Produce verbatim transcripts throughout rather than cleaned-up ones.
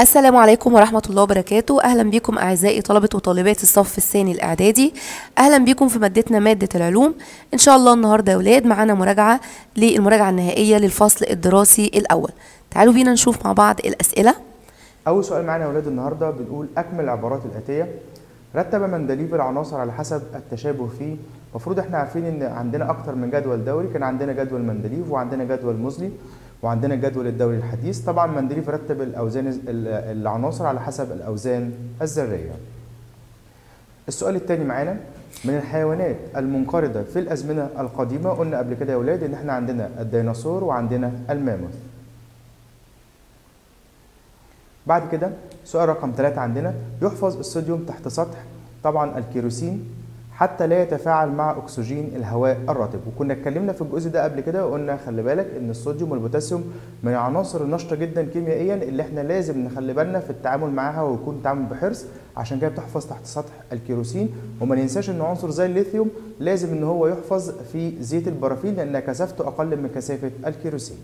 السلام عليكم ورحمة الله وبركاته. أهلا بكم أعزائي طلبة وطالبات الصف الثاني الإعدادي، أهلا بكم في مادتنا مادة العلوم. إن شاء الله النهاردة يا أولاد معانا مراجعة للمراجعة النهائية للفصل الدراسي الأول. تعالوا بينا نشوف مع بعض الأسئلة. أول سؤال معانا يا أولاد النهاردة بنقول أكمل العبارات الآتية. رتب مندليف العناصر على حسب التشابه فيه. المفروض إحنا عارفين إن عندنا أكتر من جدول دوري، كان عندنا جدول مندليف وعندنا جدول موزلي وعندنا جدول الدوري الحديث. طبعا مندليف رتب الاوزان العناصر على حسب الاوزان الذريه. السؤال الثاني معانا من الحيوانات المنقرضه في الازمنه القديمه. قلنا قبل كده يا اولاد ان احنا عندنا الديناصور وعندنا الماموث. بعد كده سؤال رقم ثلاثة عندنا يحفظ الصوديوم تحت سطح طبعا الكيروسين حتى لا يتفاعل مع اكسجين الهواء الرطب. وكنا اتكلمنا في الجزء ده قبل كده وقلنا خلي بالك ان الصوديوم والبوتاسيوم من العناصر النشطه جدا كيميائيا اللي احنا لازم نخلي بالنا في التعامل معاها ويكون تعامل بحرص، عشان كده بتحفظ تحت سطح الكيروسين. وما ننساش ان عنصر زي الليثيوم لازم ان هو يحفظ في زيت البرافين لان كثافته اقل من كثافه الكيروسين.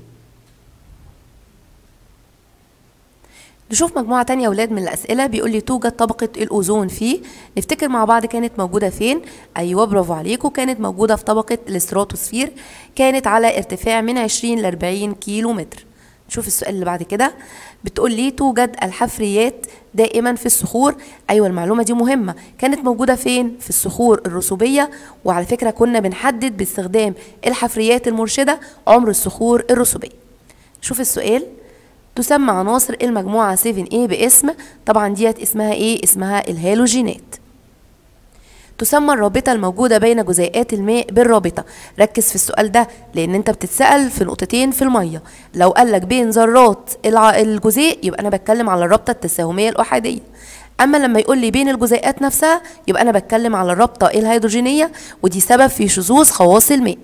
نشوف مجموعة تانية يا ولاد من الأسئلة. بيقول لي توجد طبقة الأوزون فيه. نفتكر مع بعض كانت موجودة فين؟ أيوة برافو عليكم، كانت موجودة في طبقة الاستراتوسفير، كانت على ارتفاع من عشرين ل أربعين كيلو متر. نشوف السؤال اللي بعد كده. بتقول لي توجد الحفريات دائما في الصخور. أيوة المعلومة دي مهمة، كانت موجودة فين؟ في الصخور الرسوبية. وعلى فكرة كنا بنحدد باستخدام الحفريات المرشدة عمر الصخور الرسوبية. نشوف السؤال. تسمى عناصر المجموعة سبعة إيه باسم، طبعا ديت اسمها ايه؟ اسمها الهالوجينات. تسمى الرابطة الموجودة بين جزيئات الماء بالرابطة. ركز في السؤال ده لأن أنت بتتسأل في نقطتين في المية. لو قالك بين ذرات الجزيء يبقى أنا بتكلم على الرابطة التساهمية الأحادية، أما لما يقول لي بين الجزيئات نفسها يبقى أنا بتكلم على الرابطة الهيدروجينية، ودي سبب في شذوذ خواص الماء.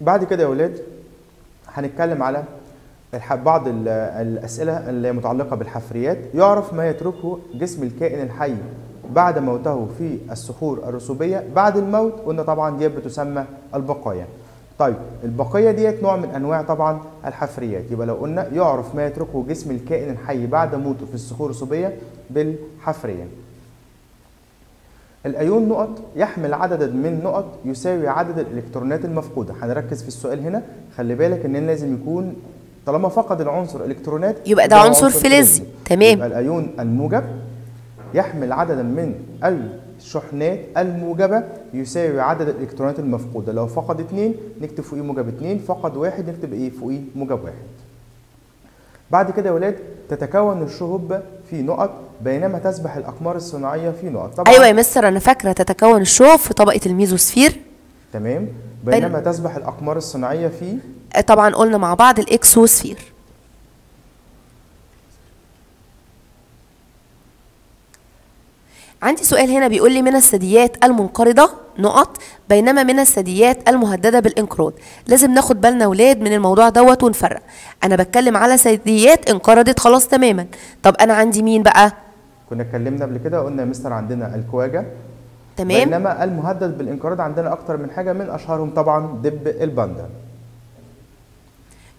بعد كده يا ولاد هنتكلم على بعض الأسئلة اللي متعلقة بالحفريات. يعرف ما يتركه جسم الكائن الحي بعد موته في الصخور الرسوبية بعد الموت، وإن طبعا دي بتسمى البقايا. طيب البقايا ديت نوع من أنواع طبعا الحفريات. يبقى لو قلنا يعرف ما يتركه جسم الكائن الحي بعد موته في الصخور الرسوبية بالحفرية. الايون نقط يحمل عددا من نقط يساوي عدد الالكترونات المفقوده. هنركز في السؤال هنا، خلي بالك ان لازم يكون طالما فقد العنصر الكترونات يبقى ده عنصر فلزي، تمام. يبقى الايون الموجب يحمل عددا من الشحنات الموجبه يساوي عدد الالكترونات المفقوده. لو فقد اثنين نكتب فوقيه موجب اثنين، فقد واحد نكتب ايه؟ فوقيه موجب واحد. بعد كده يا ولاد تتكون الشهب في نقط بينما تسبح الأقمار الصناعية في نقط. طبعا أيوة يا مستر أنا فاكرة، تتكون الشهب في طبقة الميزوسفير، تمام، بينما بل... تسبح الأقمار الصناعية في طبعا قلنا مع بعض الإكسوسفير. عندي سؤال هنا بيقول لي من الثدييات المنقرضة نقط بينما من الثدييات المهددة بالانقراض. لازم ناخد بالنا ولاد من الموضوع دوت ونفرق. أنا بتكلم على ثدييات انقرضت خلاص تماما. طب أنا عندي مين بقى؟ كنا اتكلمنا قبل كده قلنا يا مستر عندنا الكواجة، تمام، بينما المهدد بالانقراض عندنا أكتر من حاجة، من أشهرهم طبعا دب الباندا.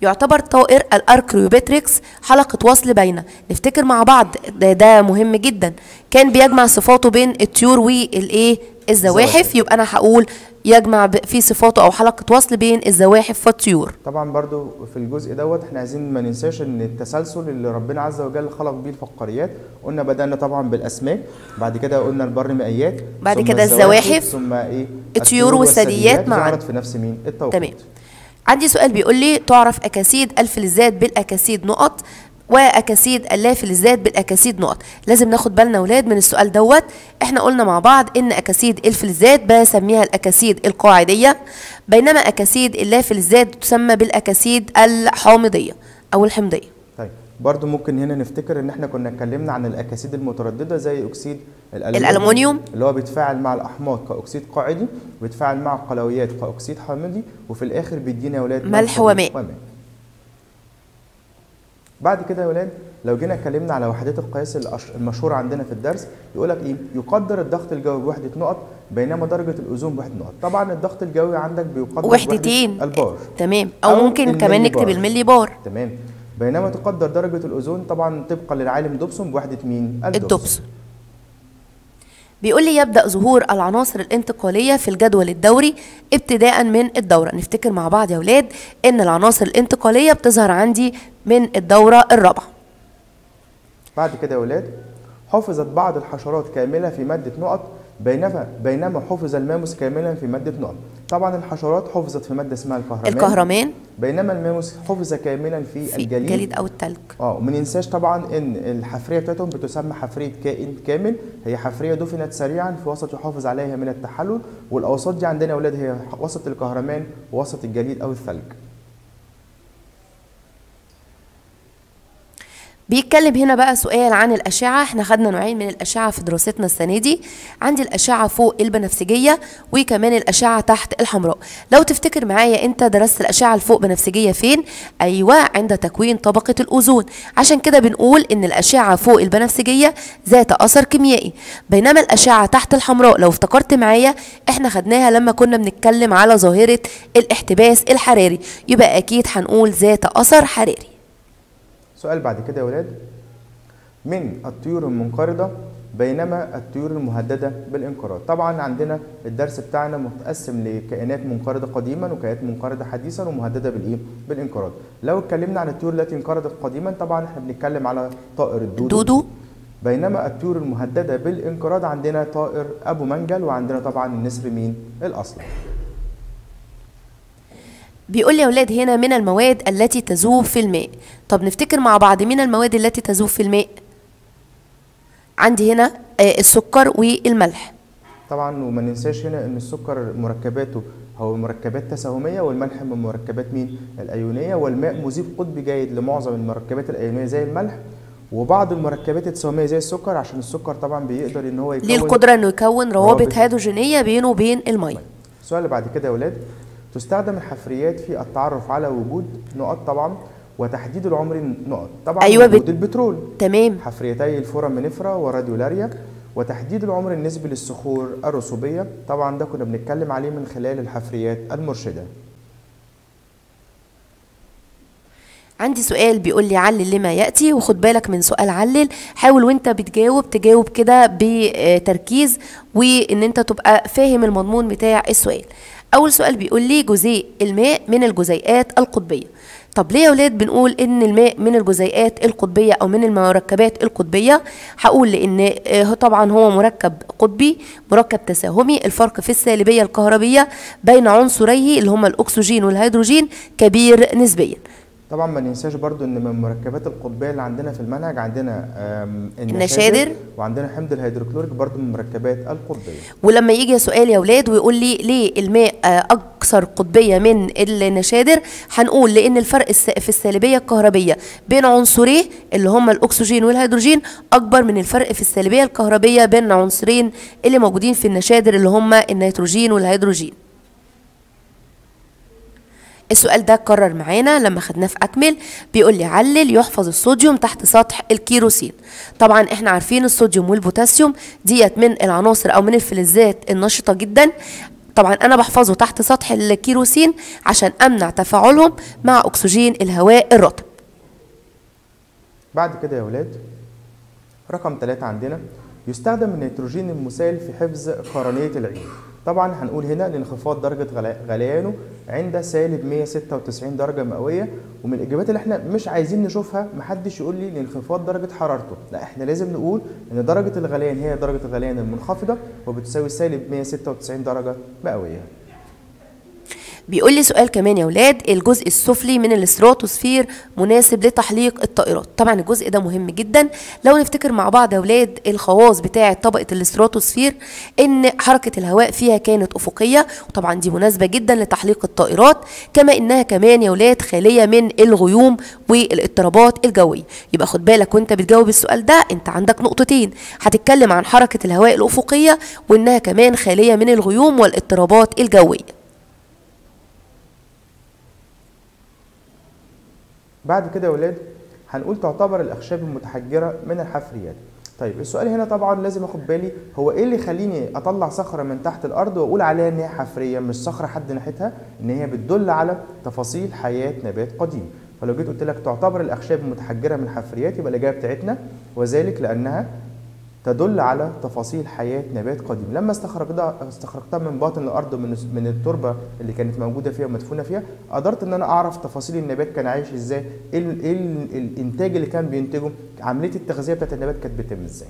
يعتبر طائر الاركريوباتريكس حلقة وصل بين، نفتكر مع بعض ده, ده مهم جدا، كان بيجمع صفاته بين الطيور والايه؟ الزواحف. يبقى انا هقول يجمع في صفاته او حلقة وصل بين الزواحف والطيور. طبعا برضو في الجزء دوت احنا عايزين ما ننساش ان التسلسل اللي ربنا عز وجل خلق بيه الفقاريات. قلنا بدأنا طبعا بالاسماك، بعد كده قلنا البرمائيات، بعد كده الزواحف، ثم ايه؟ الطيور والثدييات معا في نفس مين؟ التوقيت، تمام. عندي سؤال بيقول لي تعرف اكاسيد الفلزات بالاكاسيد نقط واكاسيد اللافلزات بالاكاسيد نقط. لازم ناخد بالنا اولاد من السؤال دوت. احنا قلنا مع بعض ان اكاسيد الفلزات بسميها الاكاسيد القاعديه، بينما اكاسيد اللافلزات تسمى بالاكاسيد الحامضيه او الحمضيه. طيب برضو ممكن هنا نفتكر ان احنا كنا اتكلمنا عن الاكاسيد المتردده زي اكسيد الألمونيوم اللي هو بيتفاعل مع الأحماض كأكسيد قاعدي، وبيتفاعل مع القلويات كأكسيد حامضي، وفي الآخر بيدينا يا ولاد ملح وماء. بعد كده يا ولاد لو جينا اتكلمنا على وحدات القياس المشهورة عندنا في الدرس، يقول لك ايه؟ يقدر الضغط الجوي بوحدة نقط بينما درجة الأوزون بوحدة نقط. طبعا الضغط الجوي عندك بيقدر وحدتين، البار، تمام، أو, أو ممكن كمان نكتب الملي بار، تمام. بينما تقدر درجة الأوزون طبعا طبقا للعالم دوبسون بوحدة مين؟ الدوبسون. بيقول لي يبدأ ظهور العناصر الانتقالية في الجدول الدوري ابتداء من الدورة. نفتكر مع بعض يا أولاد إن العناصر الانتقالية بتظهر عندي من الدورة الرابعة. بعد كده يا أولاد حفظت بعض الحشرات كاملة في مادة نقط بينما بينما حفظ الماموس كاملا في مادة نقط. طبعا الحشرات حفظت في مادة اسمها الكهرمان الكهرمان بينما الماموس حفظ كاملا في, في الجليد الجليد او التلج. اه وما ننساش طبعا ان الحفرية بتاعتهم بتسمى حفرية كائن كامل، هي حفرية دفنت سريعا في وسط يحافظ عليها من التحلل، والاوساط دي عندنا يا اولاد هي وسط الكهرمان ووسط الجليد او الثلج. بيتكلم هنا بقى سؤال عن الأشعة. احنا خدنا نوعين من الأشعة في دراستنا السنة دي، عندي الأشعة فوق البنفسجية وكمان الأشعة تحت الحمراء. لو تفتكر معايا انت درست الأشعة الفوق بنفسجية فين؟ أيوة عند تكوين طبقة الأوزون، عشان كده بنقول إن الأشعة فوق البنفسجية ذات أثر كيميائي، بينما الأشعة تحت الحمراء لو افتكرت معايا احنا خدناها لما كنا بنتكلم على ظاهرة الاحتباس الحراري، يبقى أكيد هنقول ذات أثر حراري. سؤال بعد كده يا ولاد من الطيور المنقرضة بينما الطيور المهددة بالانقراض. طبعا عندنا الدرس بتاعنا متقسم لكائنات منقرضة قديما وكائنات منقرضة حديثا ومهددة بالايه؟ بالانقراض. لو اتكلمنا عن الطيور التي انقرضت قديما طبعا احنا بنتكلم على طائر الدودو، بينما الطيور المهددة بالانقراض عندنا طائر ابو منجل وعندنا طبعا النسر مين؟ الاصلع. بيقول لي يا اولاد هنا من المواد التي تذوب في الماء. طب نفتكر مع بعض مين المواد التي تذوب في الماء؟ عندي هنا السكر والملح. طبعا وما ننساش هنا ان السكر مركباته هو مركبات تساهميه والملح من مركبات مين؟ الايونيه، والماء مذيب قطبي جيد لمعظم المركبات الايونيه زي الملح وبعض المركبات التساهميه زي السكر، عشان السكر طبعا بيقدر ان هو يكون ليه القدره انه يكون روابط هيدروجينيه بينه وبين الميه. السؤال اللي بعد كده يا اولاد تستخدم الحفريات في التعرف على وجود نقاط طبعا وتحديد العمر النقاط. طبعا أيوة وجود بت... البترول تمام، حفريتي الفورامينيفرا وراديولاريا، وتحديد العمر النسبي للصخور الرسوبيه. طبعا ده كنا بنتكلم عليه من خلال الحفريات المرشده. عندي سؤال بيقول لي علل لما ياتي، وخد بالك من سؤال علل، حاول وانت بتجاوب تجاوب كده بتركيز وان انت تبقى فاهم المضمون بتاع السؤال. أول سؤال بيقول لي جزيء الماء من الجزيئات القطبية. طب ليه يا ولاد بنقول إن الماء من الجزيئات القطبية أو من المركبات القطبية؟ هقول لأن طبعا هو مركب قطبي، مركب تساهمي، الفرق في السالبية الكهربية بين عنصريه اللي هما الأكسجين والهيدروجين كبير نسبيا. طبعا ما ننساش برضو ان من المركبات القطبيه اللي عندنا في المنهج عندنا النشادر وعندنا حمض الهيدروكلوريك برضو من المركبات القطبيه. ولما يجي سؤال يا اولاد ويقول لي ليه الماء اكثر قطبيه من النشادر، هنقول لان الفرق في السالبيه الكهربيه بين عنصريه اللي هم الاكسجين والهيدروجين اكبر من الفرق في السالبيه الكهربيه بين عنصرين اللي موجودين في النشادر اللي هم النيتروجين والهيدروجين. السؤال ده اتكرر معانا لما خدناه في اكمل، بيقول لي علل يحفظ الصوديوم تحت سطح الكيروسين. طبعا احنا عارفين الصوديوم والبوتاسيوم ديت من العناصر او من الفلزات النشطه جدا، طبعا انا بحفظه تحت سطح الكيروسين عشان امنع تفاعلهم مع اكسجين الهواء الرطب. بعد كده يا اولاد رقم ثلاثة عندنا يستخدم النيتروجين المسال في حفظ قرنيه العين. طبعا هنقول هنا لانخفاض درجه غليانه عند سالب مية وستة وتسعين درجه مئويه، ومن الاجابات اللي احنا مش عايزين نشوفها محدش يقول لي لانخفاض درجه حرارته، لا احنا لازم نقول ان درجه الغليان هي درجه الغليان المنخفضه وبتساوي سالب مية وستة وتسعين درجه مئويه. بيقول لي سؤال كمان يا ولاد الجزء السفلي من الاستراتوسفير مناسب لتحليق الطائرات. طبعا الجزء ده مهم جدا، لو نفتكر مع بعض يا ولاد الخواص بتاعه طبقه الاستراتوسفير ان حركه الهواء فيها كانت افقيه، وطبعا دي مناسبه جدا لتحليق الطائرات، كما انها كمان يا ولاد خاليه من الغيوم والاضطرابات الجويه. يبقى خد بالك وانت بتجاوب السؤال ده انت عندك نقطتين، هتتكلم عن حركه الهواء الافقيه وانها كمان خاليه من الغيوم والاضطرابات الجويه. بعد كده يا ولاد هنقول تعتبر الاخشاب المتحجره من الحفريات. طيب السؤال هنا طبعا لازم اخد بالي هو ايه اللي يخليني اطلع صخره من تحت الارض واقول عليها ان هي حفريه مش صخره حد ناحيتها، ان هي بتدل على تفاصيل حياه نبات قديم. فلو جيت قلت لك تعتبر الاخشاب المتحجره من الحفريات يبقى الاجابه بتاعتنا وذلك لانها تدل على تفاصيل حياه نبات قديم. لما استخرجتها استخرجتها من باطن الارض من من التربه اللي كانت موجوده فيها ومدفونه فيها، قدرت ان انا اعرف تفاصيل النبات كان عايش ازاي، ايه الانتاج اللي كان بينتجه، عمليه التغذيه بتاعت النبات كانت بتتم ازاي.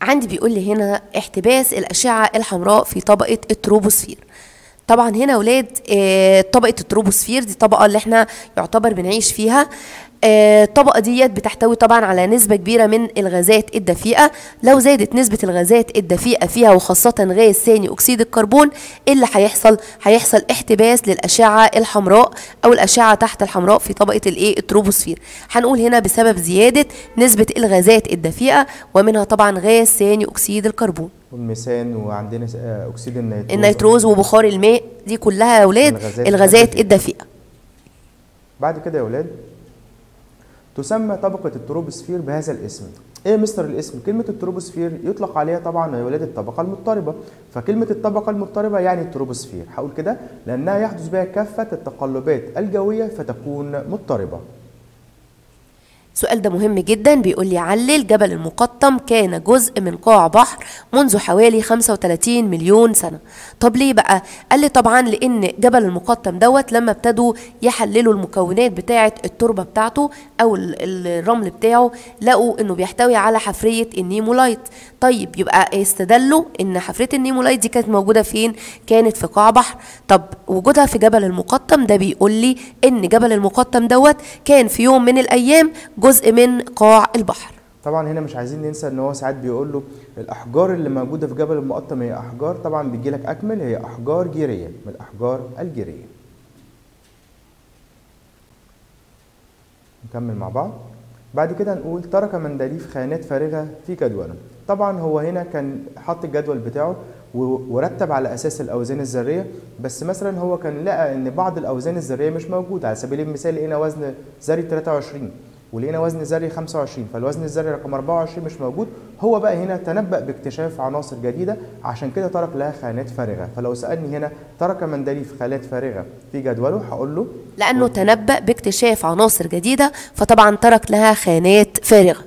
عندي بيقول لي هنا احتباس الاشعه الحمراء في طبقه التروبوسفير. طبعا هنا يا ولاد طبقه التروبوسفير دي الطبقه اللي احنا يعتبر بنعيش فيها. الطبقه ديت بتحتوي طبعا على نسبه كبيره من الغازات الدفيئه، لو زادت نسبه الغازات الدفيئه فيها وخاصه غاز ثاني اكسيد الكربون، اللي هيحصل هيحصل احتباس للاشعه الحمراء او الاشعه تحت الحمراء في طبقه الايه التروبوسفير. هنقول هنا بسبب زياده نسبه الغازات الدفيئه ومنها طبعا غاز ثاني اكسيد الكربون والميثان، وعندنا اكسيد النيتروز النيتروز وبخار الماء، دي كلها يا اولاد الغازات, الغازات الدفيئه. بعد كده يا اولاد تسمى طبقة التروبوسفير بهذا الاسم. ايه مستر الاسم؟ كلمة التروبوسفير يطلق عليها طبعا يا ولاد الطبقة المضطربة، فكلمة الطبقة المضطربة يعني التروبوسفير، هقول كده لأنها يحدث بها كافة التقلبات الجوية فتكون مضطربة. السؤال ده مهم جدا، بيقول لي علل جبل المقطم كان جزء من قاع بحر منذ حوالي خمسة وثلاثين مليون سنة. طب ليه بقى؟ قال لي طبعا لان جبل المقطم دوت لما ابتدوا يحللوا المكونات بتاعه التربه بتاعته او الرمل بتاعه لقوا انه بيحتوي على حفريه النيمولايت. طيب يبقى استدلوا ان حفريه النيمولايت دي كانت موجوده فين؟ كانت في قاع بحر. طب وجودها في جبل المقطم ده بيقول لي ان جبل المقطم دوت كان في يوم من الايام جزء من قاع البحر. طبعا هنا مش عايزين ننسى ان هو ساعات بيقول له الاحجار اللي موجوده في جبل المقطم هي احجار، طبعا بيجي لك اكمل، هي احجار جيريه من الاحجار الجيريه. نكمل مع بعض. بعد كده نقول ترك مندليف خانات فارغه في جدوله. طبعا هو هنا كان حط الجدول بتاعه ورتب على اساس الاوزان الذريه، بس مثلا هو كان لقى ان بعض الاوزان الذريه مش موجوده، على سبيل المثال لقينا وزن ذري ثلاثة وعشرين ولقينا وزن ذري خمسة وعشرين، فالوزن الذري رقم أربعة وعشرين مش موجود. هو بقى هنا تنبأ باكتشاف عناصر جديده، عشان كده ترك لها خانات فارغه. فلو سألني هنا ترك مندليف خانات فارغه في جدوله هقول له لانه و... تنبأ باكتشاف عناصر جديده فطبعا ترك لها خانات فارغه.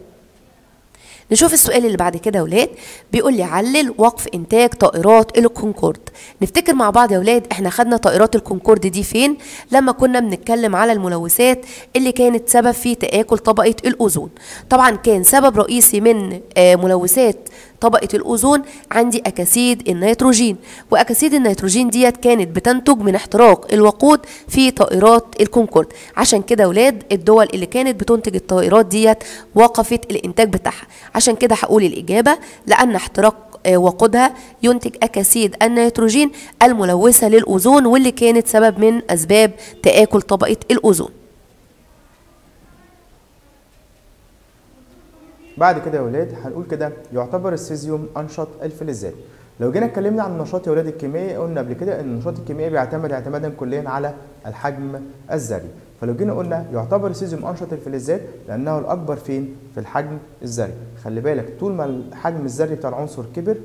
نشوف السؤال اللي بعد كده يا ولاد، بيقول لي علل وقف انتاج طائرات الكونكورد. نفتكر مع بعض يا ولاد احنا خدنا طائرات الكونكورد دي فين؟ لما كنا بنتكلم على الملوثات اللي كانت سبب في تآكل طبقة الأوزون. طبعا كان سبب رئيسي من ملوثات طبقة الأوزون عندي أكاسيد النيتروجين، وأكاسيد النيتروجين ديت كانت بتنتج من احتراق الوقود في طائرات الكونكورد. عشان كده ولاد الدول اللي كانت بتنتج الطائرات ديت وقفت الإنتاج بتاعها. عشان كده هقول الإجابة لأن احتراق وقودها ينتج أكاسيد النيتروجين الملوثة للأوزون واللي كانت سبب من أسباب تآكل طبقة الأوزون. بعد كده يا ولاد هنقول كده يعتبر السيزيوم انشط الفلزات. لو جينا اتكلمنا عن النشاط يا ولاد الكيميائي قلنا قبل كده ان النشاط الكيميائي بيعتمد اعتمادا كليا على الحجم الذري، فلو جينا قلنا يعتبر السيزيوم انشط الفلزات لانه الاكبر فين؟ في الحجم الذري. خلي بالك طول ما الحجم الذري بتاع العنصر كبر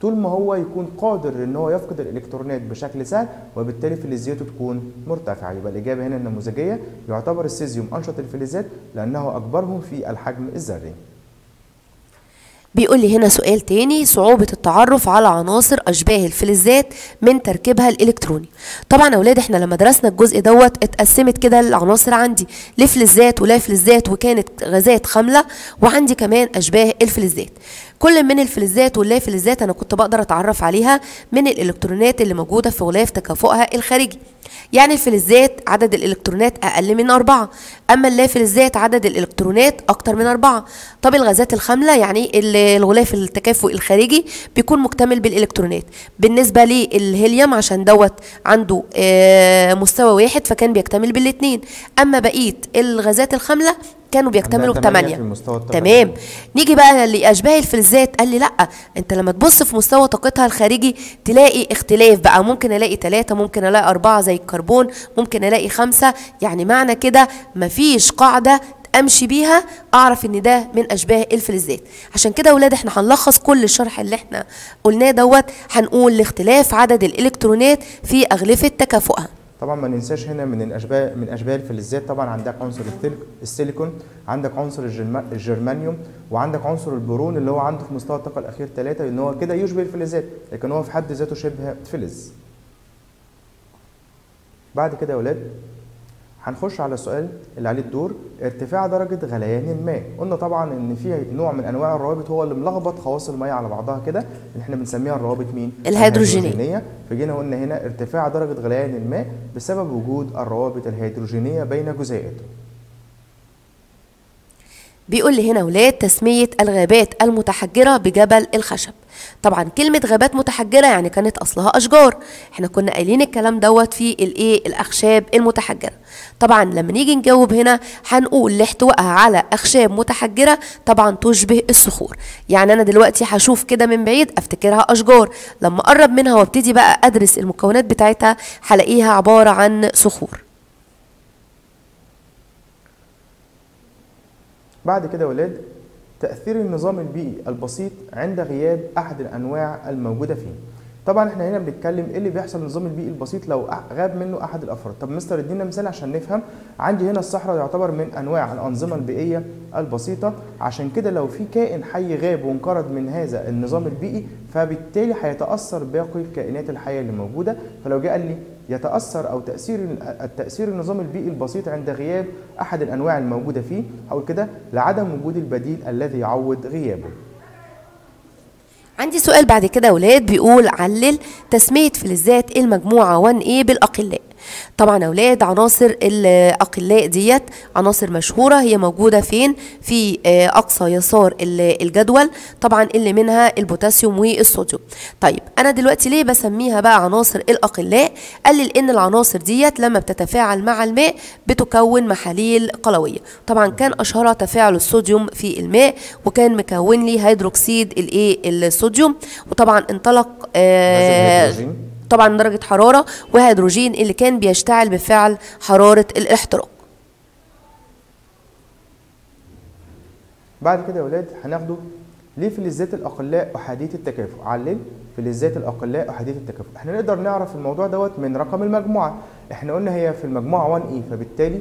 طول ما هو يكون قادر ان هو يفقد الالكترونات بشكل سهل وبالتالي فلزيته تكون مرتفعه، يبقى الاجابه هنا النموذجيه يعتبر السيزيوم انشط الفلزات لانه اكبرهم في الحجم الذري. بيقول لي هنا سؤال تاني، صعوبة التعرف على عناصر أشباه الفلزات من تركيبها الإلكتروني. طبعا يا ولاد احنا لما درسنا الجزء دوت اتقسمت كده العناصر عندي لفلزات ولا فلزات، وكانت غازات خاملة، وعندي كمان أشباه الفلزات. كل من الفلزات واللا فلزات أنا كنت بقدر أتعرف عليها من الإلكترونات اللي موجودة في غلاف تكافؤها الخارجي. يعني الفلزات عدد الإلكترونات أقل من أربعة، أما اللافلزات عدد الإلكترونات أكتر من أربعة. طب الغازات الخاملة يعني الغلاف التكافؤ الخارجي بيكون مكتمل بالإلكترونات. بالنسبة للهيليوم عشان دوت عنده مستوى واحد فكان بيكتمل بالاثنين، أما بقية الغازات الخاملة كانوا بيكتملوا بثمانية. تمام. نيجي بقى لاشباه الفلزات، قال لي لا انت لما تبص في مستوى طاقتها الخارجي تلاقي اختلاف بقى، ممكن الاقي ثلاثة، ممكن الاقي أربعة زي الكربون، ممكن الاقي خمسة. يعني معنى كده مفيش قاعدة امشي بيها اعرف ان ده من اشباه الفلزات. عشان كده يا ولاد احنا هنلخص كل الشرح اللي احنا قلناه دوت، هنقول لاختلاف عدد الالكترونات في اغلفة تكافؤها. طبعا ما ننساش هنا من الاشبال من اشبال الفلزات، طبعا عندك عنصر السيليكون، عندك عنصر الجرمانيوم، وعندك عنصر البرون اللي هو عنده في مستوى الطاقه الاخير ثلاثة، لان هو كده يشبه الفلزات لكن هو في حد ذاته شبه فلز. بعد كده يا اولاد هنخش على السؤال اللي عليه الدور، ارتفاع درجه غليان الماء. قلنا طبعا ان في نوع من انواع الروابط هو اللي ملخبط خواص الميه على بعضها كده، اللي احنا بنسميها الروابط مين؟ الهيدروجينيه. فجينا قلنا هنا ارتفاع درجه غليان الماء بسبب وجود الروابط الهيدروجينيه بين جزيئاته. بيقول لي هنا ولاد تسميه الغابات المتحجره بجبل الخشب. طبعا كلمه غابات متحجره يعني كانت اصلها اشجار، احنا كنا قايلين الكلام دوت في الايه الاخشاب المتحجره. طبعا لما نيجي نجاوب هنا هنقول احتوائها على اخشاب متحجره طبعا تشبه الصخور، يعني انا دلوقتي هشوف كده من بعيد افتكرها اشجار، لما اقرب منها وابتدي بقى ادرس المكونات بتاعتها هلاقيها عباره عن صخور. بعد كده يا ولاد تأثير النظام البيئي البسيط عند غياب أحد الأنواع الموجودة فيه. طبعا احنا هنا بنتكلم ايه اللي بيحصل للنظام البيئي البسيط لو غاب منه أحد الأفراد. طب مستر ادينا مثال عشان نفهم. عندي هنا الصحراء يعتبر من أنواع الأنظمة البيئية البسيطة، عشان كده لو في كائن حي غاب وانقرض من هذا النظام البيئي فبالتالي هيتأثر باقي الكائنات الحية اللي موجودة. فلو جه قال لي يتأثر أو تأثير التأثير النظام البيئي البسيط عند غياب أحد الأنواع الموجودة فيه، هقول كده لعدم وجود البديل الذي يعوض غيابه. عندي سؤال بعد كده يا ولاد بيقول علل تسمية فلزات المجموعة واحد إيه بالأقلاء. طبعا يا ولاد عناصر الأقلاء ديت عناصر مشهورة، هي موجودة فين؟ في أقصى يسار الجدول، طبعا اللي منها البوتاسيوم والصوديوم. طيب أنا دلوقتي ليه بسميها بقى عناصر الأقلاء؟ قال لي لأن العناصر ديت لما بتتفاعل مع الماء بتكون محاليل قلوية. طبعا كان أشهرها تفاعل الصوديوم في الماء، وكان مكون لي هيدروكسيد الإيه الصوديوم، وطبعا انطلق آه طبعا درجة حرارة وهيدروجين اللي كان بيشتعل بفعل حرارة الاحتراق. بعد كده يا ولاد هناخده ليه فلزات الأقلاء أحادية التكافؤ. علل فلزات الأقلاء أحادية التكافؤ. احنا نقدر نعرف الموضوع دوت من رقم المجموعة. احنا قلنا هي في المجموعة واحد إيه، فبالتالي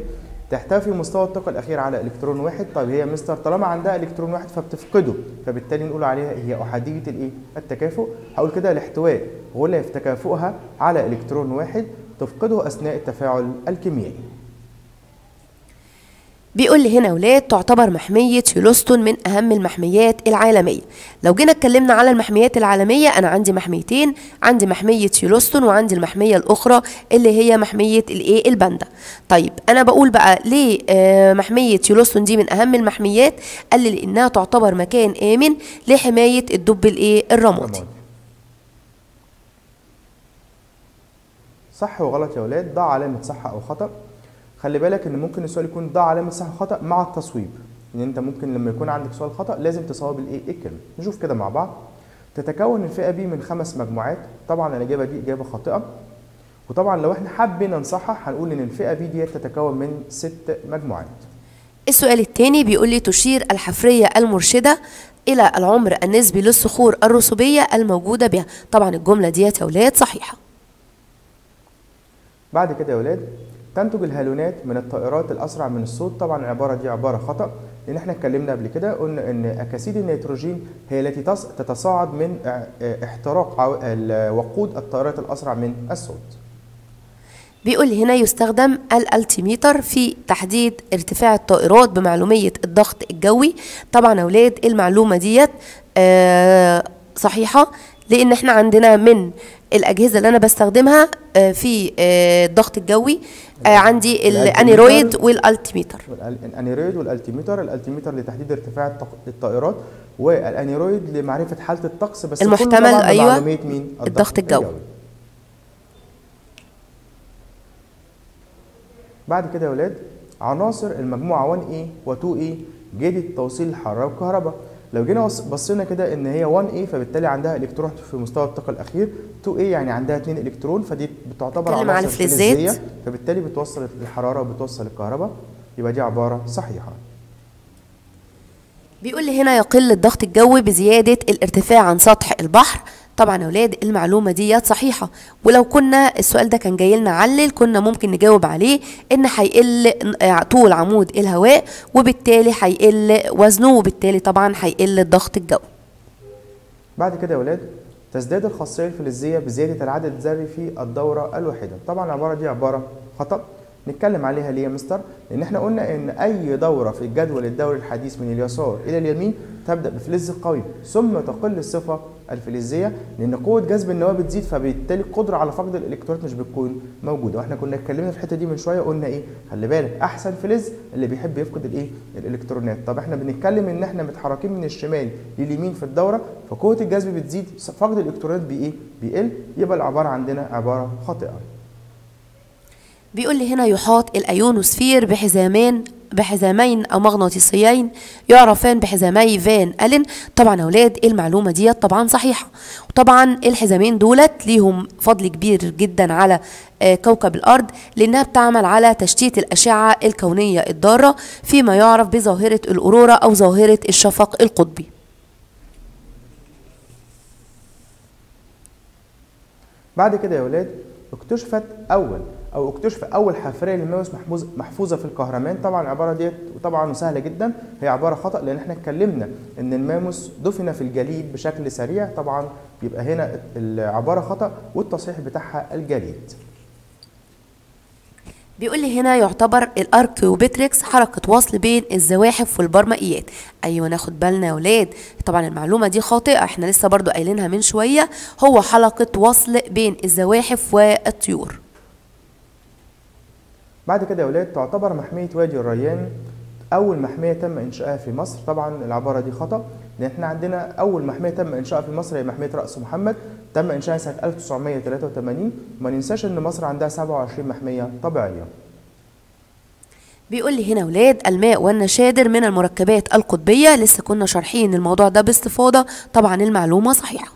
تحتوي مستوى الطاقة الأخير على إلكترون واحد. طيب هي مستر طالما عندها إلكترون واحد فبتفقده، فبالتالي نقول عليها هي أحادية الإيه؟ التكافؤ. هقول كده الاحتواء غلاف تكافؤها على إلكترون واحد تفقده أثناء التفاعل الكيميائي. بيقول لي هنا يا ولاد تعتبر محمية يولستون من أهم المحميات العالمية. لو جينا اتكلمنا على المحميات العالمية أنا عندي محميتين، عندي محمية يولستون وعندي المحمية الأخرى اللي هي محمية الإيه الباندا. طيب أنا بقول بقى ليه محمية يولستون دي من أهم المحميات؟ قال لي لأنها تعتبر مكان آمن لحماية الدب الإيه الرمادي. صح وغلط يا ولاد، ده علامة صح أو خطأ. خلي بالك ان ممكن السؤال يكون ده علامه صح وخطا مع التصويب، ان انت ممكن لما يكون عندك سؤال خطا لازم تصوب الايه الكلمه. نشوف كده مع بعض. تتكون الفئه بي من خمس مجموعات. طبعا الاجابه دي اجابه خاطئه، وطبعا لو احنا حبينا نصحح هنقول ان الفئه بي دي تتكون من ست مجموعات. السؤال الثاني بيقول لي تشير الحفريه المرشده الى العمر النسبي للصخور الرسوبيه الموجوده بها. طبعا الجمله ديت يا اولاد صحيحه. بعد كده يا اولاد تنتج الهالونات من الطائرات الاسرع من الصوت. طبعا العباره دي عباره خطا، لان احنا اتكلمنا قبل كده قلنا ان اكاسيد النيتروجين هي التي تتصاعد من احتراق وقود الطائرات الاسرع من الصوت. بيقول هنا يستخدم الالتيميتر في تحديد ارتفاع الطائرات بمعلوميه الضغط الجوي. طبعا يا اولاد المعلومه ديت آه صحيحه، لان احنا عندنا من الاجهزه اللي انا بستخدمها في الضغط الجوي عندي الانيرويد والالتيميتر. الانيرويد والالتيميتر، الالتيميتر لتحديد ارتفاع الطائرات والانيرويد لمعرفه حاله الطقس بس المحتمل. ايوه مين؟ الضغط الجوي. بعد كده يا ولاد عناصر المجموعه واحد إيه و2إيه جدة توصيل الحراره والكهرباء. لو جينا بصينا كده ان هي واحد إيه فبالتالي عندها الكترون في مستوى الطاقه الاخير، اتنين إيه يعني عندها اتنين الكترون، فدي بتعتبر عناصر فلزيه فبالتالي بتوصل الحراره وبتوصل الكهرباء، يبقى دي عباره صحيحه. بيقول لي هنا يقل الضغط الجوي بزياده الارتفاع عن سطح البحر. طبعا يا اولاد المعلومه ديت صحيحه، ولو كنا السؤال ده كان جاي لنا علل كنا ممكن نجاوب عليه ان هيقل طول عمود الهواء وبالتالي هيقل وزنه وبالتالي طبعا هيقل الضغط الجوي. بعد كده يا اولاد تزداد الخاصيه الفلزيه بزياده العدد الذري في الدوره الواحده. طبعا العباره دي عباره خطا، نتكلم عليها ليه يا مستر؟ لان احنا قلنا ان اي دوره في الجدول الدوري الحديث من اليسار الى اليمين تبدا بفلز قوي ثم تقل الصفه الفلزيه، لان قوه جذب النواه بتزيد فبالتالي القدره على فقد الالكترونات مش بتكون موجوده، واحنا كنا اتكلمنا في الحته دي من شويه قلنا ايه؟ خلي بالك احسن فلز اللي بيحب يفقد الايه؟ الالكترونات. طب احنا بنتكلم ان احنا متحركين من الشمال لليمين في الدوره فقوه الجذب بتزيد فقد الالكترونات بايه؟ بيقل، يبقى العباره عندنا عباره خاطئه. بيقول لي هنا يحاط الايونوسفير بحزامين بحزامين او مغناطيسيين يعرفان بحزامي فان الين. طبعا يا اولاد المعلومه ديت طبعا صحيحه، وطبعا الحزامين دولت ليهم فضل كبير جدا على كوكب الارض لانها بتعمل على تشتيت الاشعه الكونيه الضاره فيما يعرف بظاهره الاورورا او ظاهره الشفق القطبي. بعد كده يا اولاد اكتشفت اول او اكتشف اول حفريه للماوس محفوظه في الكهرمان. طبعا العباره ديت طبعا سهله جدا، هي عباره خطا لان احنا اتكلمنا ان الماموس دفن في الجليد بشكل سريع، طبعا يبقى هنا العباره خطا والتصحيح بتاعها الجليد. بيقول لي هنا يعتبر الاركيوبتريكس حركه وصل بين الزواحف والبرمائيات. ايوه ناخد بالنا يا اولاد، طبعا المعلومه دي خاطئه، احنا لسه برضو قايلينها من شويه، هو حلقه وصل بين الزواحف والطيور. بعد كده يا ولاد تعتبر محمية وادي الريان أول محمية تم إنشائها في مصر. طبعا العبارة دي خطأ، لأن احنا عندنا أول محمية تم إنشائها في مصر هي محمية رأس محمد، تم إنشائها سنة ألف وتسعمية تلاتة وتمانين، وما ننساش إن مصر عندها سبعة وعشرين محمية طبيعية. بيقول لي هنا ولاد الماء والنشادر من المركبات القطبية، لسه كنا شارحين الموضوع ده باستفاضة، طبعا المعلومة صحيحة.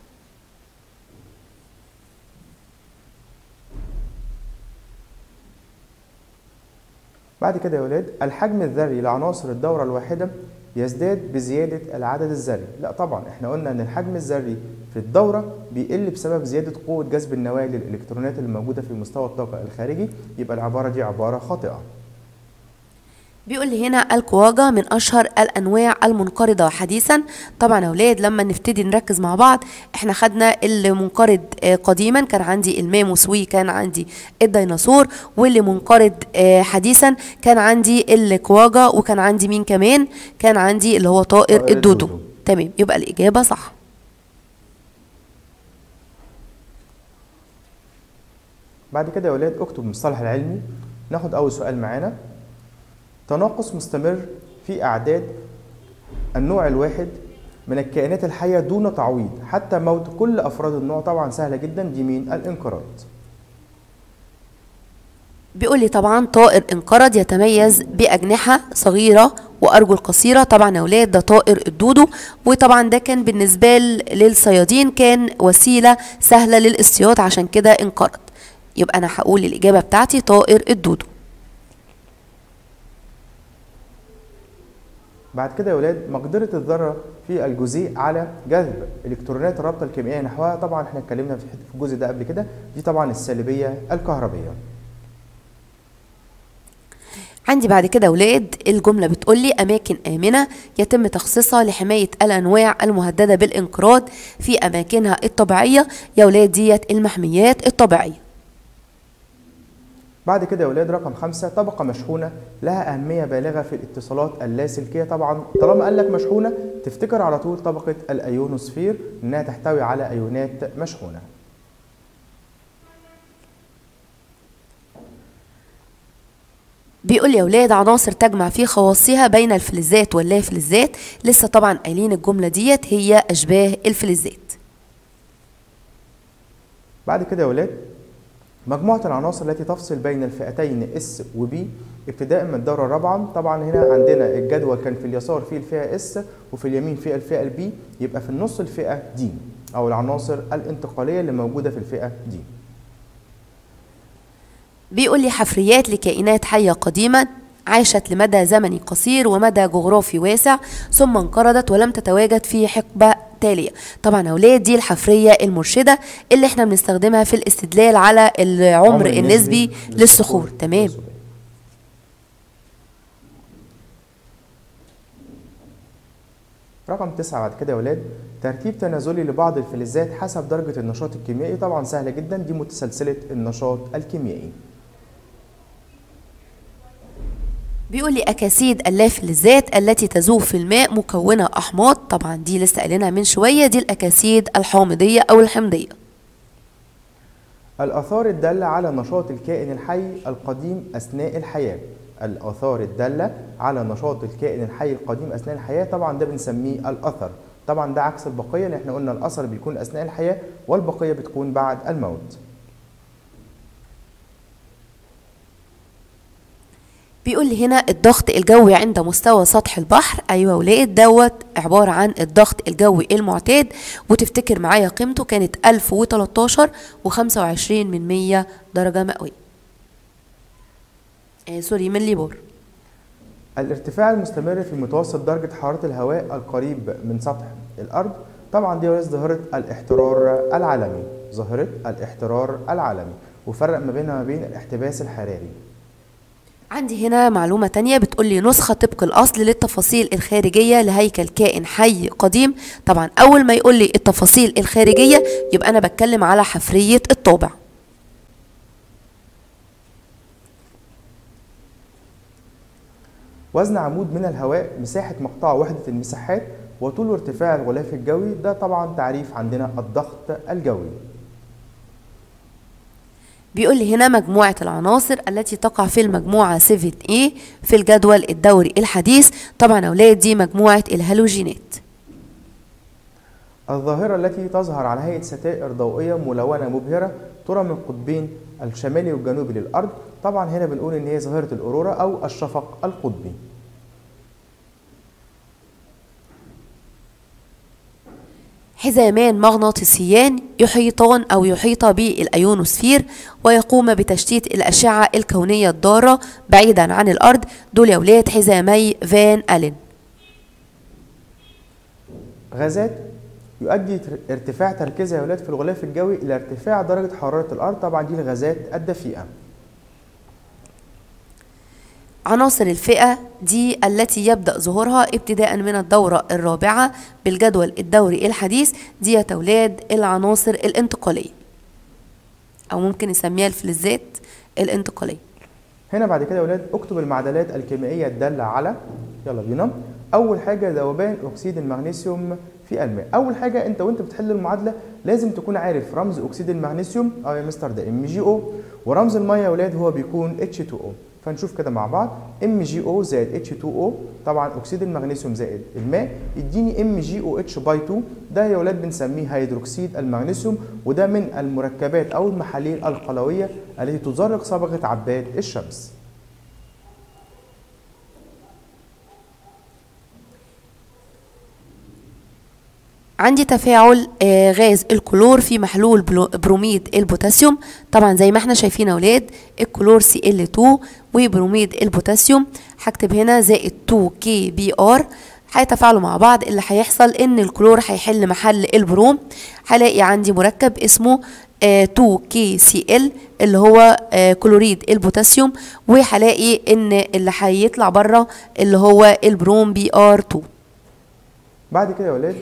بعد كده يا ولاد الحجم الذري لعناصر الدوره الواحده يزداد بزياده العدد الذري. لا طبعا احنا قلنا ان الحجم الذري في الدوره بيقل بسبب زياده قوه جذب النواه للالكترونات اللي موجوده في مستوى الطاقه الخارجي، يبقى العباره دي عباره خاطئه. بيقول لي هنا الكواجه من اشهر الانواع المنقرضه حديثا. طبعا يا اولاد لما نبتدي نركز مع بعض، احنا خدنا اللي منقرض قديما كان عندي الماموس وكان عندي الديناصور، واللي منقرض حديثا كان عندي الكواجه وكان عندي مين كمان؟ كان عندي اللي هو طائر الدودو. تمام، يبقى الاجابه صح. بعد كده يا اولاد اكتب المصطلح العلمي. ناخد اول سؤال معانا، تناقص مستمر في أعداد النوع الواحد من الكائنات الحية دون تعويض حتى موت كل أفراد النوع. طبعا سهلة جدا دي، مين؟ الانقراض. بيقول لي طبعا طائر انقرض يتميز بأجنحة صغيرة وأرجل قصيرة. طبعا يا أولاد ده طائر الدودو، وطبعا ده كان بالنسبة للصيادين كان وسيلة سهلة للاصطياد عشان كده انقرض. يبقى أنا هقول الإجابة بتاعتي طائر الدودو. بعد كده يا ولاد مقدرة الذرة في الجزيء على جذب الكترونات الرابطة الكيميائية نحوها. طبعا احنا اتكلمنا في الجزء ده قبل كده، دي طبعا السالبية الكهربية. عندي بعد كده يا ولاد الجملة بتقول لي أماكن آمنة يتم تخصيصها لحماية الأنواع المهددة بالانقراض في أماكنها الطبيعية. يا ولاد ديت المحميات الطبيعية. بعد كده يا ولاد رقم خمسة، طبقة مشحونة لها أهمية بالغة في الاتصالات اللاسلكية. طبعا طالما قال لك مشحونة تفتكر على طول طبقة الأيونوسفير إنها تحتوي على أيونات مشحونة. بيقول لي يا ولاد عناصر تجمع في خواصها بين الفلزات واللافلزات. لسه طبعا قايلين الجملة ديت هي أشباه الفلزات. بعد كده يا ولاد مجموعة العناصر التي تفصل بين الفئتين S و B ابتداء من الدورة الرابعة. طبعا هنا عندنا الجدول كان في اليسار فيه الفئة S وفي اليمين فيه الفئة B، يبقى في النص الفئة D أو العناصر الانتقالية اللي موجودة في الفئة D. بيقول لي حفريات لكائنات حية قديمة عاشت لمدى زمني قصير ومدى جغرافي واسع ثم انقرضت ولم تتواجد في حقبة التالية. طبعا أولاد دي الحفرية المرشدة اللي احنا بنستخدمها في الاستدلال على العمر النسبي للصخور. تمام. رقم تسعة بعد كده يا ولاد، ترتيب تنازلي لبعض الفلزات حسب درجة النشاط الكيميائي. طبعا سهلة جدا، دي متسلسلة النشاط الكيميائي. بيقول لي أكاسيد اللافلزات التي تذوب في الماء مكونة أحماض. طبعا دي لسه قايلينها من شوية، دي الأكاسيد الحامضية أو الحمضية. الآثار الدالة على نشاط الكائن الحي القديم أثناء الحياة. الآثار الدالة على نشاط الكائن الحي القديم أثناء الحياة، طبعا ده بنسميه الأثر. طبعا ده عكس البقية، اللي احنا قلنا الأثر بيكون أثناء الحياة والبقية بتكون بعد الموت. بيقول لي هنا الضغط الجوي عند مستوى سطح البحر. ايوه يا ولاد، دوت عباره عن الضغط الجوي المعتاد، وتفتكر معايا قيمته كانت ألف وتلتاشر وخمسة وعشرين من مية درجه مئويه. آه سوري مليبار. الارتفاع المستمر في متوسط درجه حراره الهواء القريب من سطح الارض. طبعا دي ظاهره الاحترار العالمي، ظاهره الاحترار العالمي، وفرق ما بينها ما بين الاحتباس الحراري. عندي هنا معلومة تانية بتقولي نسخة طبق الأصل للتفاصيل الخارجية لهيكل كائن حي قديم. طبعا أول ما يقولي التفاصيل الخارجية يبقى أنا بتكلم على حفرية الطابع. وزن عمود من الهواء، مساحة مقطع وحدة المساحات، وطول وارتفاع الغلاف الجوي. ده طبعا تعريف عندنا الضغط الجوي. بيقول لي هنا مجموعة العناصر التي تقع في المجموعة سبعة إيه في الجدول الدوري الحديث. طبعا يا أولاد دي مجموعة الهالوجينات. الظاهرة التي تظهر على هيئة ستائر ضوئية ملونة مبهرة ترى من القطبين الشمالي والجنوبي للأرض. طبعا هنا بنقول إن هي ظاهرة الأورورا أو الشفق القطبي. حزامان مغناطيسيان يحيطان أو يحيط بالأيونوسفير ويقوم بتشتيت الأشعة الكونية الضارة بعيدا عن الأرض. دول يا ولاد حزامي فان ألين. غازات يؤدي ارتفاع تركيزها يا ولاد في الغلاف الجوي إلى ارتفاع درجة حرارة الأرض. طبعا دي الغازات الدفيئة. عناصر الفئة دي التي يبدأ ظهورها ابتداء من الدورة الرابعة بالجدول الدوري الحديث. دي يا أولاد العناصر الانتقالية، أو ممكن نسميها الفلزات الانتقالية. هنا بعد كده يا أولاد اكتب المعادلات الكيميائية الدالة على، يلا بينا. أول حاجة ذوبان أكسيد المغنيسيوم في الماء. أول حاجة أنت وأنت بتحل المعادلة لازم تكون عارف رمز أكسيد المغنيسيوم أو يا مستر ده إم جي أو، ورمز المية يا أولاد هو بيكون اتش تو او. فنشوف كده مع بعض MgO زائد اتش تو او، طبعا اكسيد المغنيسيوم زائد الماء يديني MgOH باي اتنين. ده يا ولاد بنسميه هيدروكسيد المغنيسيوم، وده من المركبات او المحاليل القلويه التي تزرق صبغه عباد الشمس. عندي تفاعل غاز الكلور في محلول بروميد البوتاسيوم. طبعا زي ما احنا شايفين يا اولاد الكلور سي ال اتنين وبروميد البوتاسيوم، هكتب هنا زائد اتنين كي بي ار، هيتفاعلوا مع بعض. اللي هيحصل ان الكلور هيحل محل البروم، هلاقي عندي مركب اسمه اتنين كي سي ال اللي هو كلوريد البوتاسيوم، وهلاقي ان اللي هيطلع بره اللي هو البروم بي ار اتنين. بعد كده يا اولاد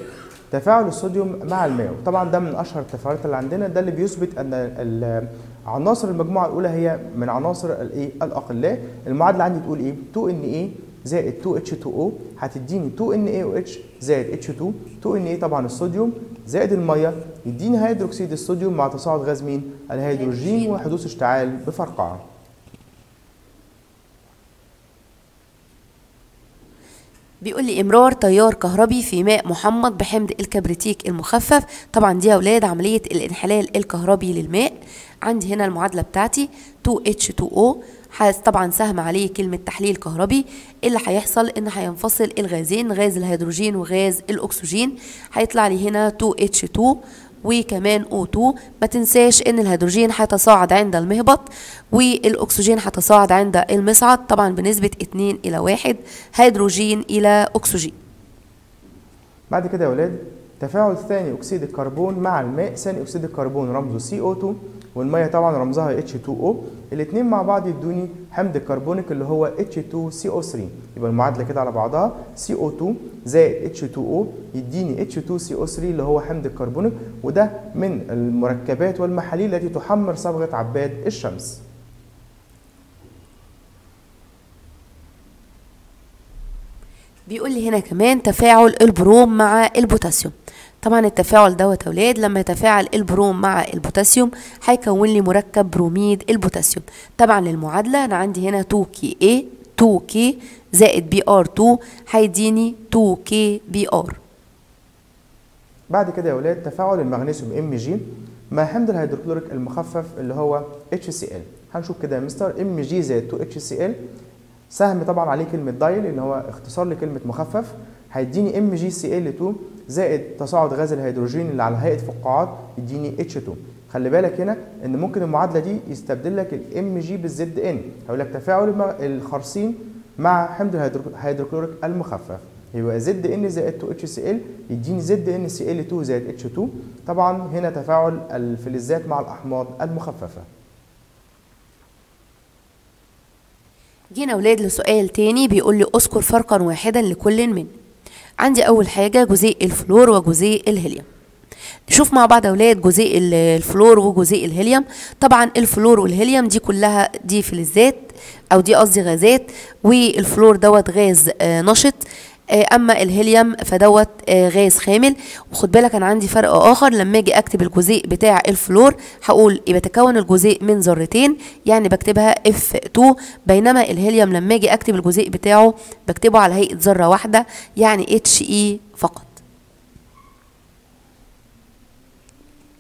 تفاعل الصوديوم مع الماء، طبعا ده من اشهر التفاعلات اللي عندنا، ده اللي بيثبت ان عناصر المجموعه الاولى هي من عناصر الايه الاقلاء. المعادله عندي تقول ايه؟ اتنين ان ايه زائد اتنين اتش تو او هتديني اتنين ان ايه او اتش زائد اتش اتنين. اتنين ان ايه طبعا الصوديوم زائد الميه يديني هيدروكسيد الصوديوم مع تصاعد غاز مين؟ الهيدروجين وحدوث اشتعال بفرقعه. بيقول لي امرار تيار كهربي في ماء محمض بحمض الكبريتيك المخفف. طبعا دي يا اولاد عمليه الانحلال الكهربي للماء. عندي هنا المعادله بتاعتي اتنين اتش تو او، طبعا سهم عليه كلمه تحليل كهربي. اللي هيحصل ان هينفصل الغازين، غاز الهيدروجين وغاز الاكسجين، هيطلع لي هنا اتنين اتش تو وكمان او اتنين. ما تنساش ان الهيدروجين هيتصاعد عند المهبط والاكسجين هيتصاعد عند المصعد، طبعا بنسبه اتنين الى واحد هيدروجين الى اكسجين. بعد كده يا ولاد تفاعل ثاني اكسيد الكربون مع الماء، ثاني اكسيد الكربون رمزه سي او اتنين والميه طبعا رمزها اتش تو او، الاثنين مع بعض يدوني حمض الكربونيك اللي هو اتش تو سي او ثري. يبقى المعادله كده على بعضها سي او اتنين زائد اتش تو او يديني اتش تو سي او ثري اللي هو حمض الكربونيك، وده من المركبات والمحاليل التي تحمر صبغه عباد الشمس. بيقول لي هنا كمان تفاعل البروم مع البوتاسيوم. طبعا التفاعل دوت يا اولاد لما يتفاعل البروم مع البوتاسيوم هيكون لي مركب بروميد البوتاسيوم. طبعا للمعادله انا عندي هنا تو كي اي تو كي زائد بي ار اتنين هيديني تو كي بي ار. بعد كده يا اولاد تفاعل المغنيسيوم ام جي مع حمض الهيدروكلوريك المخفف اللي هو اتش سي ال. هنشوف كده يا مستر ام جي زائد تو اتش سي ال، سهم طبعا عليه كلمه دايل اللي هو اختصار لكلمه مخفف، هيديني ام جي سي ال اتنين زائد تصاعد غاز الهيدروجين اللي على هيئه فقاعات يديني اتش اتنين. خلي بالك هنا ان ممكن المعادله دي يستبدل لك الام جي بالزد ان، هقول لك تفاعل الخرسين مع حمض الهيدروكلوريك المخفف، يبقى زد ان زائد تو اتش سي ال يديني زد ان سي ال اتنين زائد اتش اتنين. طبعا هنا تفاعل الفلزات مع الاحماض المخففه. جينا اولاد لسؤال تاني بيقول لي اذكر فرقا واحدا لكل من. عندي اول حاجه جزيء الفلور وجزيء الهيليوم. نشوف مع بعض يا اولاد جزيء الفلور وجزيء الهيليوم. طبعا الفلور والهيليوم دي كلها دي فلزات او دي قصدي غازات، والفلور دوت غاز نشط، اما الهيليوم فدوت غاز خامل. وخد بالك انا عندي فرق اخر لما اجي اكتب الجزيء بتاع الفلور هقول يبقى تكون الجزيء من ذرتين، يعني بكتبها اف اتنين، بينما الهيليوم لما اجي اكتب الجزيء بتاعه بكتبه على هيئه ذره واحده يعني اتش اي فقط.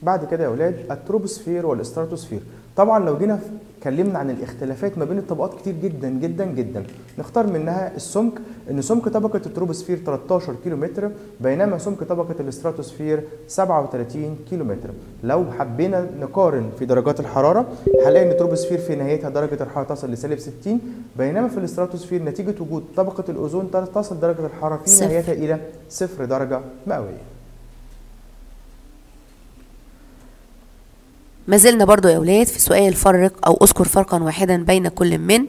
بعد كده يا اولاد التروبوسفير والاستراتوسفير. طبعا لو جينا اتكلمنا عن الاختلافات ما بين الطبقات كتير جدا جدا جدا، نختار منها السمك، ان سمك طبقه التروبوسفير تلتاشر كيلو متر بينما سمك طبقه الاستراتوسفير سبعة وتلاتين كيلو متر. لو حبينا نقارن في درجات الحراره هنلاقي ان التروبوسفير في نهايتها درجه الحراره تصل لسالب ستين، بينما في الاستراتوسفير نتيجه وجود طبقه الاوزون تصل درجه الحراره في صفر. نهايتها الى صفر درجه مئويه. ما زلنا برضو يا اولاد في سؤال فرق او اذكر فرقا واحدا بين كل من.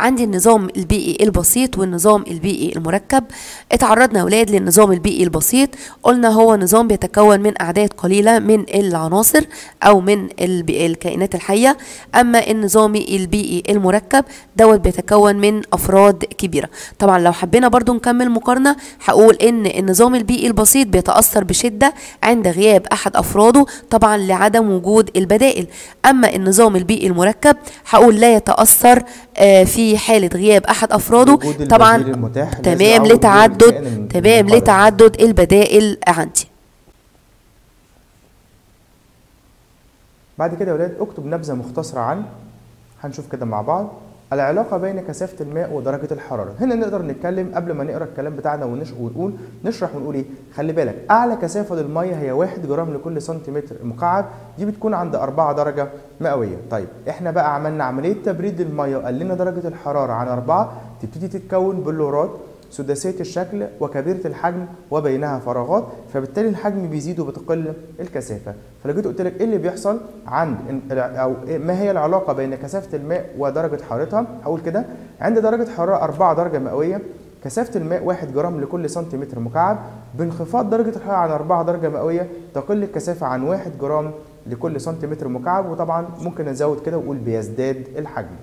عندي النظام البيئي البسيط والنظام البيئي المركب. اتعرضنا يا اولاد للنظام البيئي البسيط، قلنا هو نظام بيتكون من اعداد قليله من العناصر او من الكائنات الحيه، اما النظام البيئي المركب دوت بيتكون من افراد كبيره. طبعا لو حبينا برضو نكمل مقارنه هقول ان النظام البيئي البسيط بيتاثر بشده عند غياب احد افراده طبعا لعدم وجود البدائل بدائل. أما النظام البيئي المركب هقول لا يتأثر في حالة غياب أحد أفراده طبعا تمام لتعدد تمام لتعدد البدائل عندي. بعد كده يا ولاد اكتب نبذة مختصرة عن هنشوف كده مع بعض العلاقة بين كثافة الماء ودرجة الحرارة. هنا نقدر نتكلم قبل ما نقرا الكلام بتاعنا ونقول نشرح ونقول ايه. خلي بالك أعلى كثافة للمية هي واحد جرام لكل سنتيمتر مكعب، دي بتكون عند أربعة درجة مئوية. طيب احنا بقى عملنا عملية تبريد للمية وقللنا درجة الحرارة عن أربعة، تبتدي تتكون بلورات سداسية الشكل وكبيرة الحجم وبينها فراغات، فبالتالي الحجم بيزيد وبتقل الكثافة. فلو جيت قلت لك ايه اللي بيحصل عند او ما هي العلاقة بين كثافة الماء ودرجة حرارتها، هقول كده عند درجة حرارة أربعة درجة مئوية كثافة الماء واحد جرام لكل سنتيمتر مكعب، بانخفاض درجة الحرارة عن أربعة درجة مئوية تقل الكثافة عن واحد جرام لكل سنتيمتر مكعب، وطبعا ممكن نزود كده ونقول بيزداد الحجم.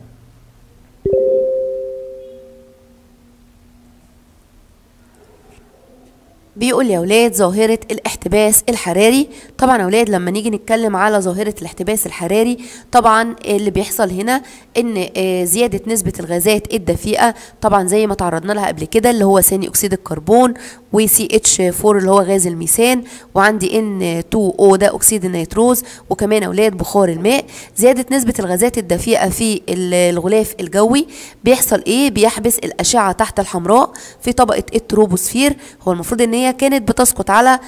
بيقول يا اولاد ظاهرة الاحتباس الحراري. طبعا يا اولاد لما نيجي نتكلم على ظاهرة الاحتباس الحراري طبعا اللي بيحصل هنا ان زيادة نسبة الغازات الدفيئة طبعا زي ما تعرضنا لها قبل كده اللي هو ثاني اكسيد الكربون و سي اتش اربعة اللي هو غاز الميثان، وعندي ان اتنين او ده اكسيد النيتروز، وكمان يا اولاد بخار الماء. زيادة نسبة الغازات الدفيئة في الغلاف الجوي بيحصل ايه؟ بيحبس الاشعة تحت الحمراء في طبقة التروبوسفير. هو المفروض ان هي كانت بتسقط على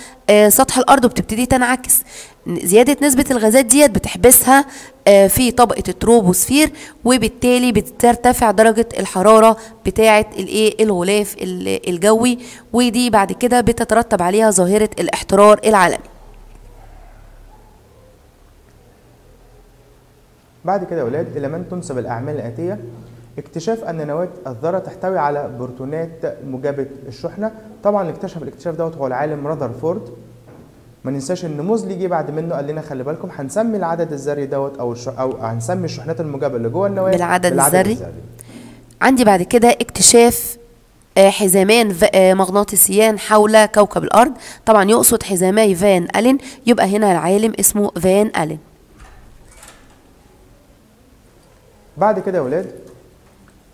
سطح الارض وبتبتدي تنعكس، زيادة نسبة الغازات ديت بتحبسها في طبقة التروبوسفير، وبالتالي بترتفع درجة الحرارة بتاعة الايه الغلاف الجوي، ودي بعد كده بتترتب عليها ظاهرة الاحترار العالمي. بعد كده يا ولاد إلى من تنسب الأعمال الآتية: اكتشاف أن نواة الذرة تحتوي على بروتونات موجبة الشحنة. طبعا اللي اكتشف الاكتشاف دوت هو العالم رذرفورد. ما ننساش ان موزلي جه بعد منه قال لنا خلي بالكم هنسمي العدد الذري دوت او الش... او هنسمي الشحنات الموجبه اللي جوه النواه بالعدد, بالعدد الذري. الذري. عندي بعد كده اكتشاف حزامان مغناطيسيان حول كوكب الارض، طبعا يقصد حزامي فان الين، يبقى هنا العالم اسمه فان الين. بعد كده يا ولاد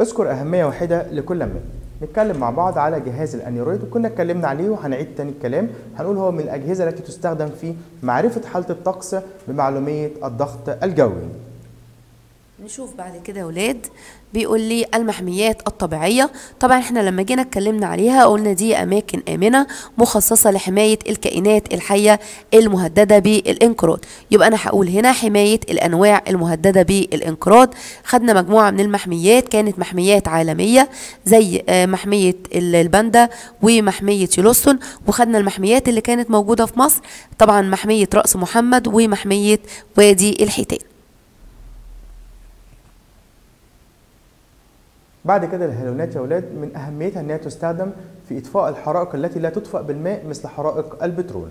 اذكر اهميه واحده لكل من. نتكلم مع بعض على جهاز الانيرويد، وكنا اتكلمنا عليه وهنعيد تاني الكلام. هنقول هو من الاجهزه التي تستخدم في معرفه حاله الطقس بمعلوميه الضغط الجوي. نشوف بعد كده يا ولاد بيقول لي المحميات الطبيعيه. طبعا احنا لما جينا اتكلمنا عليها قلنا دي اماكن امنه مخصصه لحمايه الكائنات الحيه المهدده بالانقراض، يبقى انا هقول هنا حمايه الانواع المهدده بالانقراض. خدنا مجموعه من المحميات، كانت محميات عالميه زي محميه الباندا ومحميه يلوستون، وخدنا المحميات اللي كانت موجوده في مصر، طبعا محميه راس محمد ومحميه وادي الحيتان. بعد كده الهالونات يا ولاد من اهميتها انها تستخدم في اطفاء الحرائق التي لا تطفأ بالماء مثل حرائق البترول.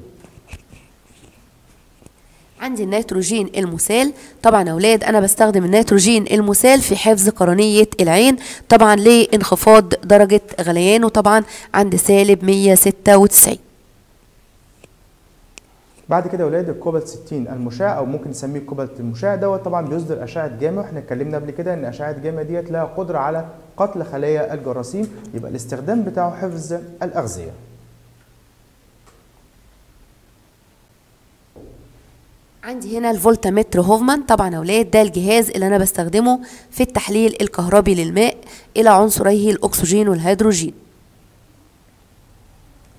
عندي النيتروجين المسال. طبعا يا ولاد انا بستخدم النيتروجين المسال في حفظ قرنيه العين، طبعا لانخفاض درجه غليانه، طبعا عند سالب مية ستة وتسعين. بعد كده يا ولاد الكوبالت ستين المشع، او ممكن نسميه الكوبالت المشع دوت، طبعا بيصدر اشعه جاما، واحنا اتكلمنا قبل كده ان اشعه جاما ديت لها قدره على قتل خلايا الجراثيم، يبقى الاستخدام بتاعه حفظ الاغذيه. عندي هنا الفولتامتر هوفمان. طبعا يا ولاد ده الجهاز اللي انا بستخدمه في التحليل الكهربي للماء الى عنصريه الاكسجين والهيدروجين.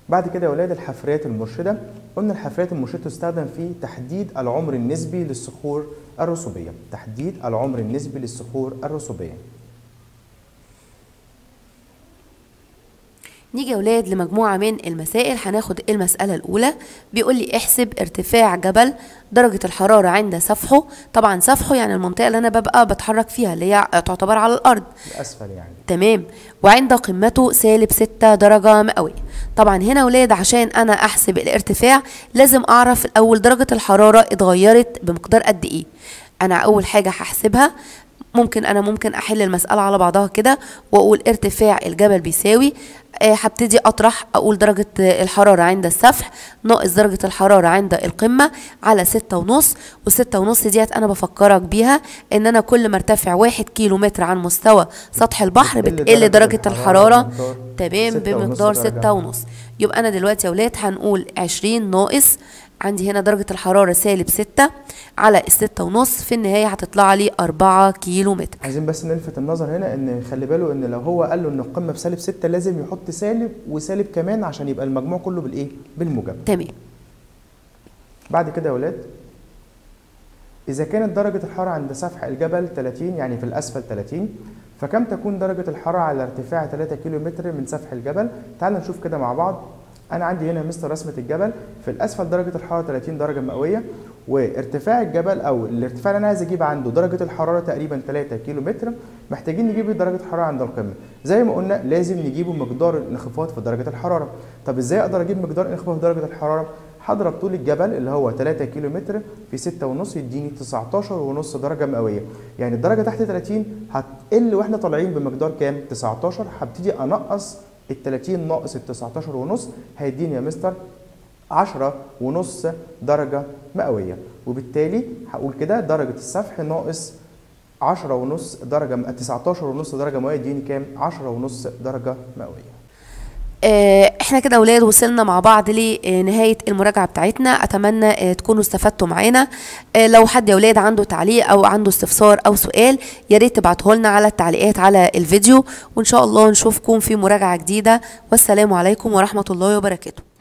بعد كده يا ولاد الحفريات المرشده. قلنا الحفريات المرشده تستخدم في تحديد العمر النسبي للصخور الرسوبيه، تحديد العمر النسبي للصخور الرسوبيه. نيجي يا ولاد لمجموعه من المسائل. هناخد المساله الاولى بيقول لي احسب ارتفاع جبل درجه الحراره عند سفحه. طبعا سفحه يعني المنطقه اللي انا ببقى بتحرك فيها اللي هي تعتبر على الارض الاسفل يعني، تمام، وعند قمته سالب ستة درجه مئويه. طبعا هنا يا ولاد عشان انا احسب الارتفاع لازم اعرف الاول درجه الحراره اتغيرت بمقدار قد ايه. انا اول حاجه هحسبها، ممكن انا ممكن احل المساله على بعضها كده واقول ارتفاع الجبل بيساوي، هبتدي اطرح اقول درجه الحراره عند السفح ناقص درجه الحراره عند القمه على ستة ونص، والستة ونص ديت انا بفكرك بيها ان انا كل ما ارتفع واحد كيلو متر عن مستوى سطح البحر بتقل درجه الحراره، تمام، بمقدار ستة ونص. يبقى انا دلوقتي يا ولاد هنقول عشرين ناقص، عندي هنا درجة الحرارة سالب ستة على الستة ونص، في النهاية هتطلع لي أربعة كيلو متر. عايزين بس نلفت النظر هنا ان خلي باله ان لو هو قال له ان القمة بسالب ستة لازم يحط سالب وسالب كمان عشان يبقى المجموع كله بالايه؟ بالموجب. تمام. بعد كده يا ولاد إذا كانت درجة الحرارة عند سفح الجبل ثلاثين يعني في الأسفل ثلاثين، فكم تكون درجة الحرارة على ارتفاع ثلاثة كيلو متر من سفح الجبل؟ تعالوا نشوف كده مع بعض. أنا عندي هنا مثل رسمة الجبل، في الأسفل درجة الحرارة ثلاثين درجة مئوية، وارتفاع الجبل أو الارتفاع اللي أنا عايز أجيب عنده درجة الحرارة تقريبا ثلاثة كيلو متر، محتاجين نجيب درجة الحرارة عند القمة. زي ما قلنا لازم نجيبه مقدار الانخفاض في درجة الحرارة. طب إزاي أقدر أجيب مقدار انخفاض في درجة الحرارة؟ هضرب طول الجبل اللي هو ثلاثة كيلو متر في ستة ونص يديني تسعتاشر ونص درجة مئوية، يعني الدرجة تحت ثلاثين هتقل وإحنا طالعين بمقدار كام؟ تسعتاشر. هبتدي أنقص ال ثلاثين ناقص ال تسعتاشر ونص هيديني يا مستر عشرة ونص درجة مئوية، وبالتالي هقول كده درجة السفح ناقص عشرة ونص درجة، تسعتاشر ونص درجة مئوية يديني كام؟ عشرة ونص درجة مئوية. احنا كده اولاد وصلنا مع بعض لنهايه المراجعه بتاعتنا، اتمنى تكونوا استفدتوا معانا. لو حد يا اولاد عنده تعليق او عنده استفسار او سؤال يا ريت تبعته لنا على التعليقات على الفيديو، وان شاء الله نشوفكم في مراجعه جديده، والسلام عليكم ورحمه الله وبركاته.